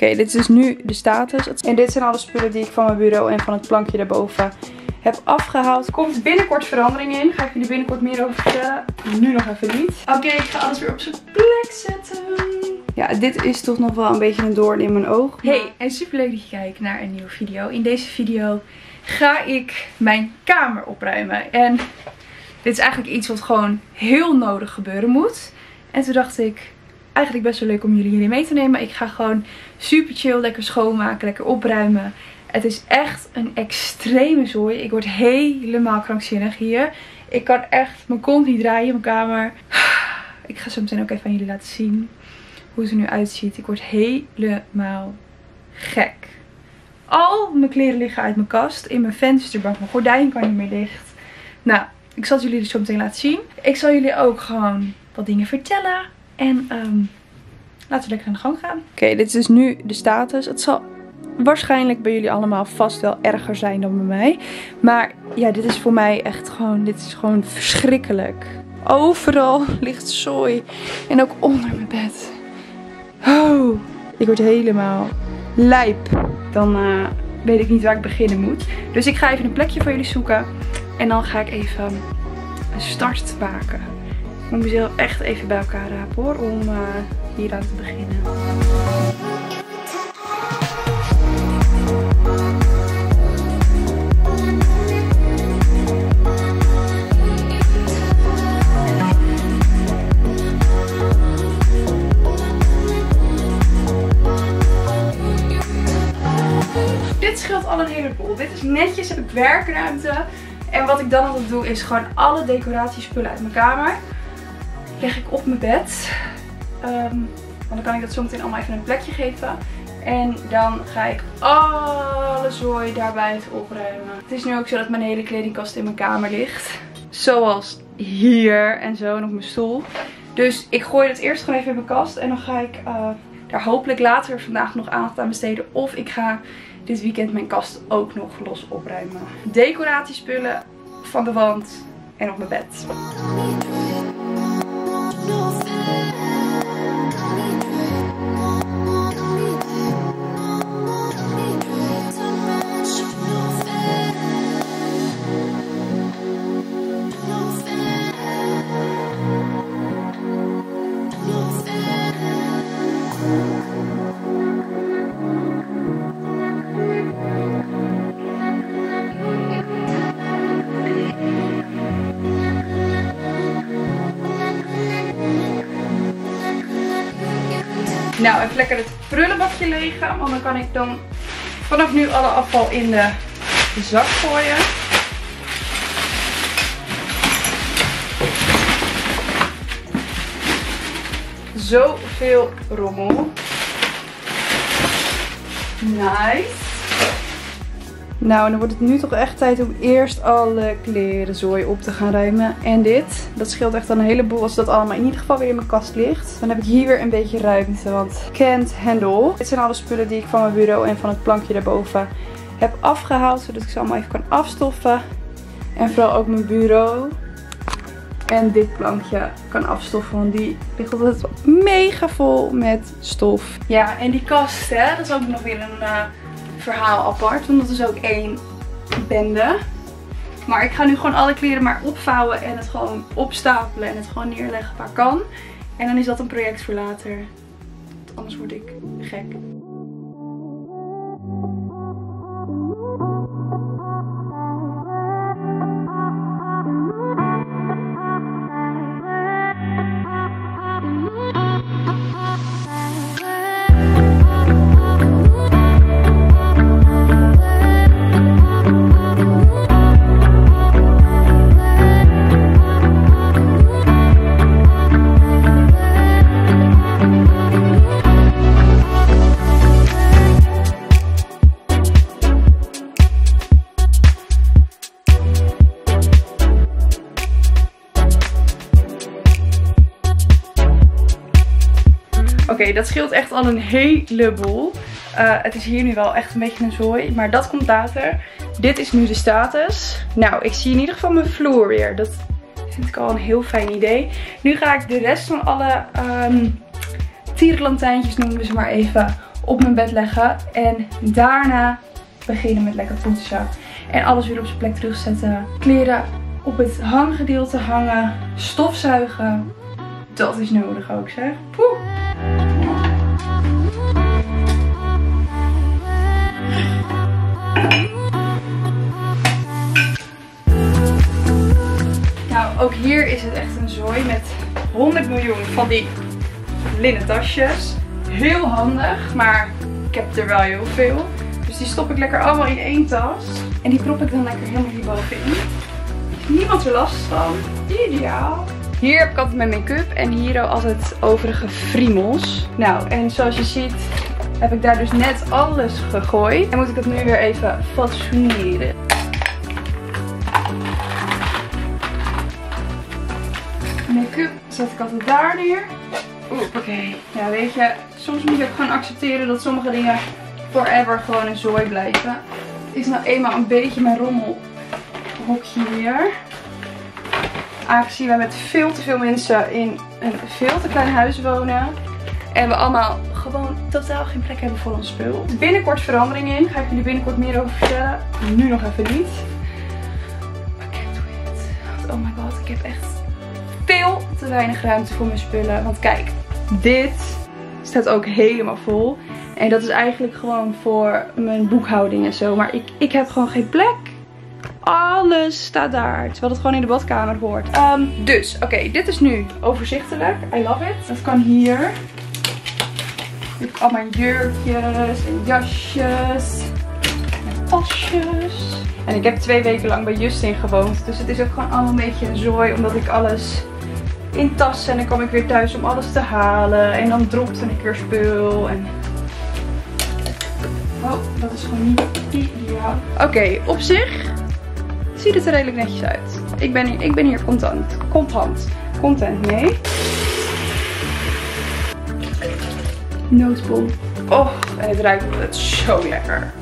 Oké, dit is dus nu de status. En dit zijn alle spullen die ik van mijn bureau en van het plankje daarboven heb afgehaald. Komt binnenkort verandering in. Ga ik jullie binnenkort meer over vertellen. Nu nog even niet. Oké, ik ga alles weer op zijn plek zetten. Ja, dit is toch nog wel een beetje een doorn in mijn oog. Hey, en superleuk dat je kijkt naar een nieuwe video. In deze video ga ik mijn kamer opruimen. En dit is eigenlijk iets wat gewoon heel nodig gebeuren moet. En toen dacht ik, eigenlijk best wel leuk om jullie mee te nemen. Ik ga gewoon super chill, lekker schoonmaken, lekker opruimen. Het is echt een extreme zooi. Ik word helemaal krankzinnig hier. Ik kan echt mijn kont niet draaien in mijn kamer. Ik ga zo meteen ook even aan jullie laten zien hoe het er nu uitziet. Ik word helemaal gek. Al mijn kleren liggen uit mijn kast. In mijn vensterbank. Mijn gordijn kan niet meer dicht. Nou, ik zal het jullie zo meteen laten zien. Ik zal jullie ook gewoon wat dingen vertellen. En laten we lekker aan de gang gaan. Oké, dit is dus nu de status. Het zal waarschijnlijk bij jullie allemaal vast wel erger zijn dan bij mij. Maar ja, dit is voor mij echt gewoon, dit is gewoon verschrikkelijk. Overal ligt zooi. En ook onder mijn bed. Oh, ik word helemaal lijp. Dan weet ik niet waar ik beginnen moet. Dus ik ga even een plekje voor jullie zoeken. En dan ga ik even een start maken. Ik moet mezelf echt even bij elkaar rapen hoor. Om hier aan te beginnen. Dit scheelt al een heleboel. Dit is netjes, heb ik werkruimte. En wat ik dan altijd doe is gewoon alle decoratiespullen uit mijn kamer leg ik op mijn bed. Want dan kan ik dat zometeen allemaal even een plekje geven. En dan ga ik alle zooi daarbij opruimen. Het is nu ook zo dat mijn hele kledingkast in mijn kamer ligt. Zoals hier en zo en op mijn stoel. Dus ik gooi het eerst gewoon even in mijn kast. En dan ga ik daar hopelijk later vandaag nog aandacht aan besteden. Of ik ga dit weekend mijn kast ook nog los opruimen. Decoratiespullen van de wand en op mijn bed. Nou, even lekker het prullenbakje leeg gaan, want dan kan ik dan vanaf nu alle afval in de zak gooien. Zoveel rommel. Nice. Nou, en dan wordt het nu toch echt tijd om eerst alle klerenzooi op te gaan ruimen. En dit, dat scheelt echt een heleboel als dat allemaal in ieder geval weer in mijn kast ligt. Dan heb ik hier weer een beetje ruimte, want can't handle. Dit zijn alle spullen die ik van mijn bureau en van het plankje daarboven heb afgehaald. Zodat ik ze allemaal even kan afstoffen. En vooral ook mijn bureau. En dit plankje kan afstoffen, want die ligt altijd mega vol met stof. Ja, en die kast, hè, dat is ook nog weer een verhaal apart, want dat is ook één bende. Maar ik ga nu gewoon alle kleren maar opvouwen en het gewoon opstapelen en het gewoon neerleggen waar kan. En dan is dat een project voor later. Want anders word ik gek. Oké, dat scheelt echt al een heleboel. Het is hier nu wel echt een beetje een zooi. Maar dat komt later. Dit is nu de status. Nou, ik zie in ieder geval mijn vloer weer. Dat vind ik al een heel fijn idee. Nu ga ik de rest van alle tierenlantijntjes, noemen we ze maar even, op mijn bed leggen. En daarna beginnen met lekker poetsen. En alles weer op zijn plek terugzetten. Kleren op het hanggedeelte hangen. Stofzuigen. Dat is nodig ook, zeg. Poeh. Nou, ook hier is het echt een zooi met 100 miljoen van die linnen tasjes. Heel handig, maar ik heb er wel heel veel. Dus die stop ik lekker allemaal in één tas. En die prop ik dan lekker helemaal hierbovenin. Niemand er last van. Ideaal. Hier heb ik altijd mijn make-up en hier ook altijd overige friemels. Nou, en zoals je ziet heb ik daar dus net alles gegooid. En moet ik dat nu weer even fatsoeneren. Make-up zet ik altijd daar neer. Oeh, oké. Ja, weet je, soms moet je ook gewoon accepteren dat sommige dingen forever gewoon een zooi blijven. Het is nou eenmaal een beetje mijn rommelhokje hier. Aangezien wij met veel te veel mensen in een veel te klein huis wonen. En we allemaal gewoon totaal geen plek hebben voor ons spul. Binnenkort verandering in. Ga ik jullie binnenkort meer over vertellen. Nu nog even niet. Maar kijk hoe het. Oh my god, ik heb echt veel te weinig ruimte voor mijn spullen. Want kijk, dit staat ook helemaal vol. En dat is eigenlijk gewoon voor mijn boekhouding en zo. Maar ik heb gewoon geen plek. Alles staat daar. Terwijl het gewoon in de badkamer hoort. Dus, oké, dit is nu overzichtelijk. I love it. Dat kan hier. Ik heb al mijn jurkjes en jasjes. En pasjes. En ik heb 2 weken lang bij Justin gewoond. Dus het is ook gewoon allemaal een beetje een zooi. Omdat ik alles in tassen. En dan kwam ik weer thuis om alles te halen. En dan dropte ik weer spul. En... oh, dat is gewoon niet ideaal. Oké, op zich... ziet het er redelijk netjes uit. Ik ben hier content mee. Nootbol. Oh, en het ruikt het zo lekker.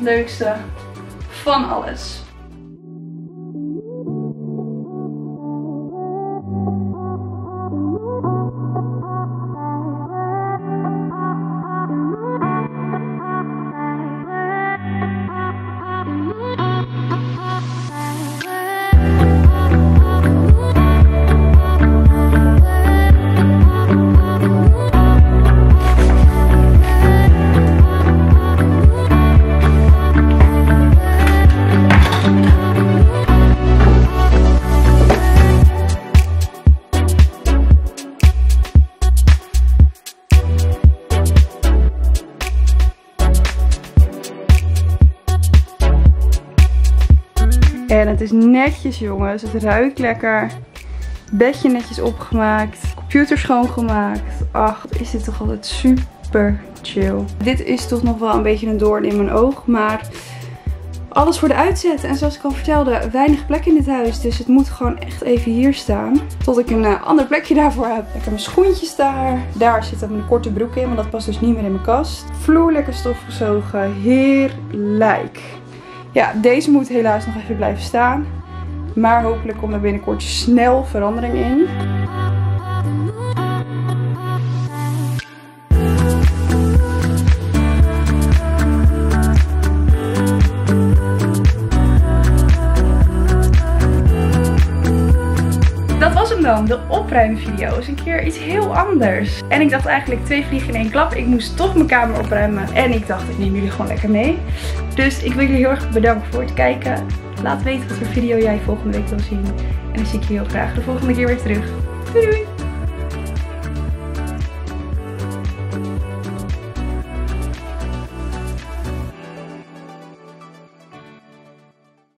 Leukste van alles. En het is netjes, jongens. Het ruikt lekker. Bedje netjes opgemaakt. Computer schoongemaakt. Ach, is dit toch altijd super chill. Dit is toch nog wel een beetje een doorn in mijn oog. Maar alles voor de uitzet. En zoals ik al vertelde, weinig plek in dit huis. Dus het moet gewoon echt even hier staan. Tot ik een ander plekje daarvoor heb. Lekker mijn schoentjes daar. Daar zit mijn korte broek in. Want dat past dus niet meer in mijn kast. Vloer lekker stofgezogen. Heerlijk. Ja, deze moet helaas nog even blijven staan. Maar hopelijk komt er binnenkort snel verandering in. Dat was hem dan, de opruimvideo. Is een keer iets heel anders. En ik dacht eigenlijk 2 vliegen in 1 klap. Ik moest toch mijn kamer opruimen. En ik dacht, ik neem jullie gewoon lekker mee. Dus ik wil jullie heel erg bedanken voor het kijken. Laat weten wat voor video jij volgende week wil zien. En dan zie ik je heel graag de volgende keer weer terug. Doei doei!